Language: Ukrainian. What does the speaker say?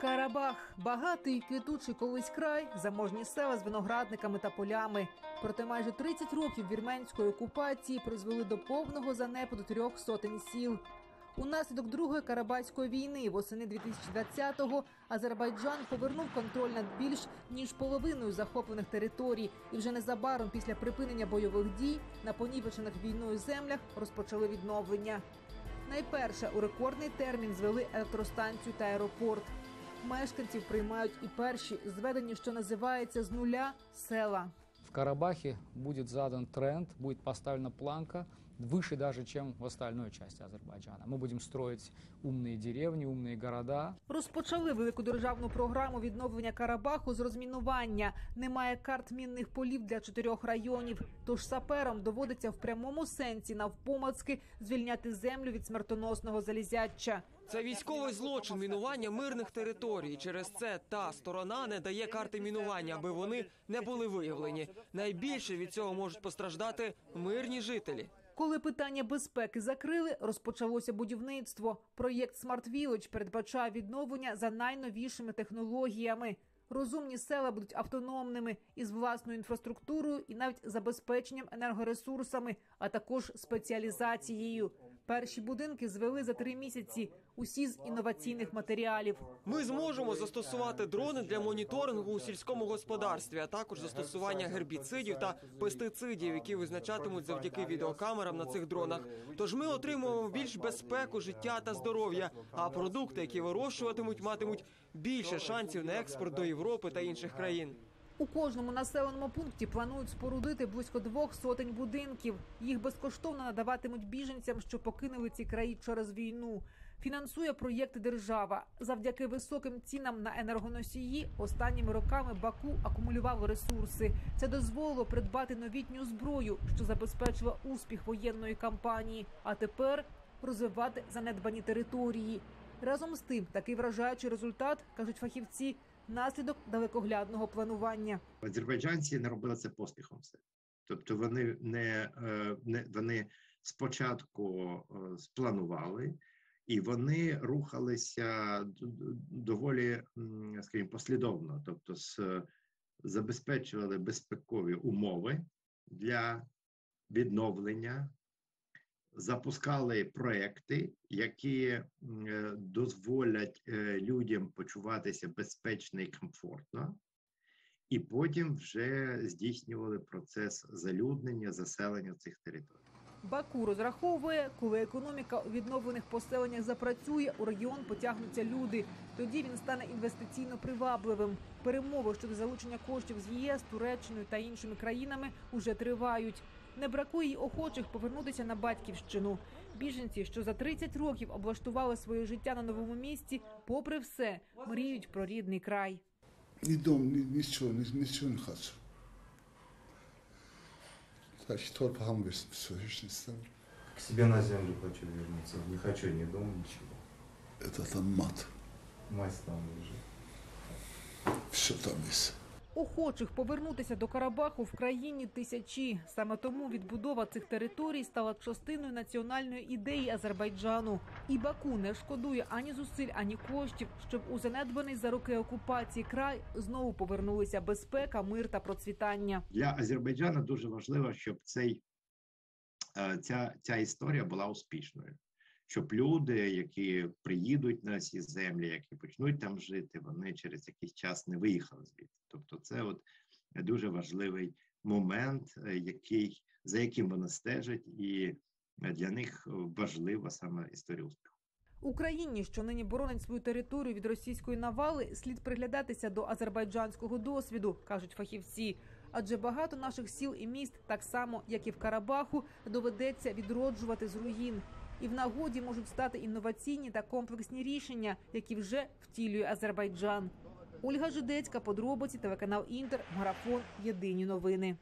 Карабах – багатий і квітучий колись край, заможні села з виноградниками та полями. Проте майже 30 років вірменської окупації призвели до повного занепаду 300 сіл. Унаслідок Другої Карабахської війни восени 2020-го Азербайджан повернув контроль над більш ніж половиною захоплених територій. І вже незабаром після припинення бойових дій на понівечених війною землях розпочали відновлення. Найперше у рекордний термін звели електростанцію та аеропорт. Мешканців приймають і перші, зведені, що називається, з нуля села. В Карабахе будет задан тренд, будет поставлена планка выше даже, чем в остальной части Азербайджана. Мы будем строить умные деревни, умные города. Розпочали велику державну програму відновлення Карабаху з розмінування. Немає карт мінних полів для 4 районів. Тож саперам доводиться в прямому сенсі навпомацки звільняти землю від смертоносного залізяча. Це військовий злочин – мінування мирних територій. Через це та сторона не дає карти мінування, аби вони не були виявлені. Найбільше від цього можуть постраждати мирні жителі. Коли питання безпеки закрили, розпочалося будівництво. Проєкт «Smart Village» передбачає відновлення за найновішими технологіями. Розумні села будуть автономними, із власною інфраструктурою і навіть забезпеченням енергоресурсами, а також спеціалізацією. Перші будинки звели за 3 місяці, усі з інноваційних матеріалів. Ми зможемо застосувати дрони для моніторингу у сільському господарстві, а також застосування гербіцидів та пестицидів, які визначатимуть завдяки відеокамерам на цих дронах. Тож ми отримуємо більш безпеку, життя та здоров'я, а продукти, які вирощуватимуть, матимуть більше шансів на експорт до Європи та інших країн. У кожному населеному пункті планують спорудити близько 200 будинків. Їх безкоштовно надаватимуть біженцям, що покинули ці краї через війну. Фінансує проєкт держава. Завдяки високим цінам на енергоносії останніми роками Баку акумулював ресурси. Це дозволило придбати новітню зброю, що забезпечила успіх воєнної кампанії. А тепер розвивати занедбані території. Разом з тим, такий вражаючий результат, кажуть фахівці, наслідок далекоглядного планування. Азербайджанці не робили це поспіхом все. Тобто вони спочатку спланували, і вони рухалися доволі, скажімо, послідовно. Тобто забезпечували безпекові умови для відновлення, запускали проекти, які дозволять людям почуватися безпечно і комфортно, і потім вже здійснювали процес залюднення, заселення цих територій. Баку розраховує, коли економіка у відновлених поселеннях запрацює, у регіон потягнуться люди. Тоді він стане інвестиційно привабливим. Перемови щодо залучення коштів з ЄС, Туреччиною та іншими країнами уже тривають. Не бракує й охочих повернутися на батьківщину. Біженці, що за 30 років облаштували своє життя на новому місці, попри все, мріють про рідний край. Ні дом, нічого не хочу. Так, торбу хамберсом, все, я не ставлю. К себе на землю хочу вернуться, не хочу ні дому, нічого. Це там мат. Мать там лежить. Все там є. Охочих повернутися до Карабаху в країні тисячі. Саме тому відбудова цих територій стала частиною національної ідеї Азербайджану. І Баку не шкодує ані зусиль, ані коштів, щоб у занедбаний за роки окупації край знову повернулися безпека, мир та процвітання. Для Азербайджана дуже важливо, щоб ця історія була успішною. Щоб люди, які приїдуть на ці землі, які почнуть там жити, вони через якийсь час не виїхали звідти. Тобто це от дуже важливий момент, за яким вони стежать, і для них важлива саме історія успіху. Україні, що нині боронить свою територію від російської навали, слід приглядатися до азербайджанського досвіду, кажуть фахівці. Адже багато наших сіл і міст, так само, як і в Карабаху, доведеться відроджувати з руїн. І в нагоді можуть стати інноваційні та комплексні рішення, які вже втілює Азербайджан. Ольга Жидецька, подробиці, телеканал «Інтер», марафон, єдині новини.